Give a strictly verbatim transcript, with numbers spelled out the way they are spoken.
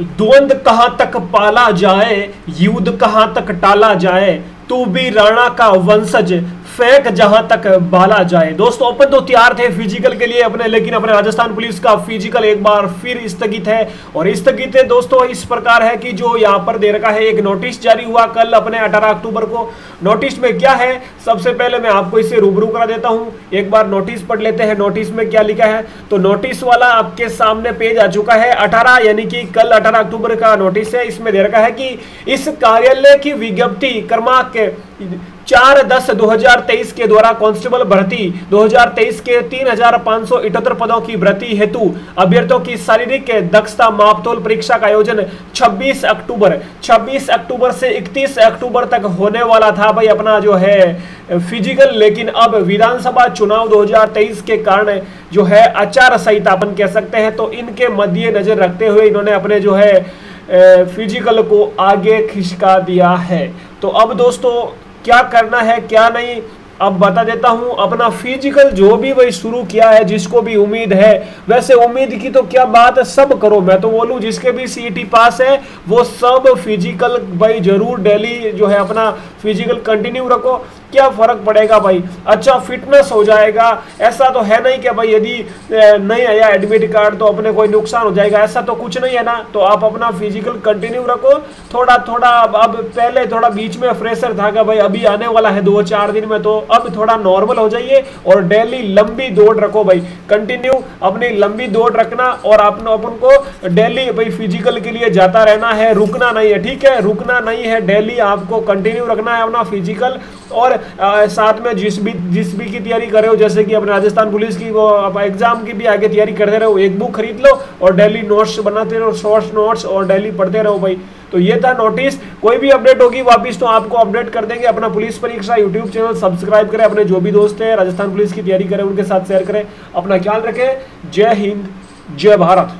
द्वंद कहां तक पाला जाए, युद्ध कहां तक टाला जाए, तू भी राणा का वंशज फेंक जहां तक बाला जाए। दोस्तों ओपन तो तैयार थे फिजिकल के लिए अपने, लेकिन अपने राजस्थान पुलिस का फिजिकल एक बार फिर स्थगित है। और स्थगित है दोस्तों इस प्रकार है कि जो यहाँ पर दे रखा है, एक नोटिस जारी हुआ कल अपने अठारह अक्टूबर को। नोटिस में क्या है, सबसे पहले मैं आपको इसे रूबरू करा देता हूँ। एक बार नोटिस पढ़ लेते हैं, नोटिस में क्या लिखा है। तो नोटिस वाला आपके सामने पेज आ चुका है। अठारह यानी कि कल अठारह अक्टूबर का नोटिस है। इसमें दे रखा है कि इस कार्यालय की विज्ञप्ति क्रमांक चार दस दो हजार तेईस के द्वारा कांस्टेबल भर्ती दो हजार तेईस के तीन हजार पांच सौ इठहत्तर पदों की भर्ती हेतु अभ्यर्थियों की शारीरिक दक्षता मापतोल परीक्षा का आयोजन छब्बीस अक्टूबर छब्बीस अक्टूबर से इकतीस अक्टूबर तक होने वाला था भाई अपना जो है फिजिकल। लेकिन अब विधानसभा चुनाव दो हजार तेईस के कारण जो है आचार संहिता अपन कह सकते हैं, तो इनके मद्देनजर रखते हुए इन्होंने अपने जो है फिजिकल को आगे खिसका दिया है। तो अब दोस्तों क्या करना है क्या नहीं अब बता देता हूं। अपना फिजिकल जो भी वही शुरू किया है, जिसको भी उम्मीद है, वैसे उम्मीद की तो क्या बात है, सब करो। मैं तो बोलूं जिसके भी सी ई टी पास है वो सब फिजिकल भाई जरूर डेली जो है अपना फिजिकल कंटिन्यू रखो। क्या फर्क पड़ेगा भाई, अच्छा फिटनेस हो जाएगा। ऐसा तो है नहीं कि भाई यदि नहीं आया एडमिट कार्ड तो अपने कोई नुकसान हो जाएगा, ऐसा तो कुछ नहीं है ना। तो आप अपना फिजिकल कंटिन्यू रखो थोड़ा थोड़ा। अब अब पहले थोड़ा बीच में फ्रेशर था कि भाई अभी आने वाला है दो चार दिन में, तो अब थोड़ा नॉर्मल हो जाइए और डेली लंबी दौड़ रखो भाई, कंटिन्यू अपनी लंबी दौड़ रखना। और आपने अपन को डेली भाई फिजिकल के लिए जाता रहना है, रुकना नहीं है, ठीक है, रुकना नहीं है। डेली आपको कंटिन्यू रखना है अपना फिजिकल। और आ, साथ में जिस भी जिस भी की तैयारी कर रहे हो, जैसे कि अपने राजस्थान पुलिस की वो आप एग्जाम की भी आगे तैयारी करते रहो, एक बुक खरीद लो और डेली नोट्स बनाते रहो, शॉर्ट नोट्स, और डेली पढ़ते रहो भाई। तो ये था नोटिस। कोई भी अपडेट होगी वापस तो आपको अपडेट कर देंगे। अपना पुलिस परीक्षा यूट्यूब चैनल सब्सक्राइब करें। अपने जो भी दोस्त हैं राजस्थान पुलिस की तैयारी करें उनके साथ शेयर करें। अपना ख्याल रखें। जय हिंद, जय भारत।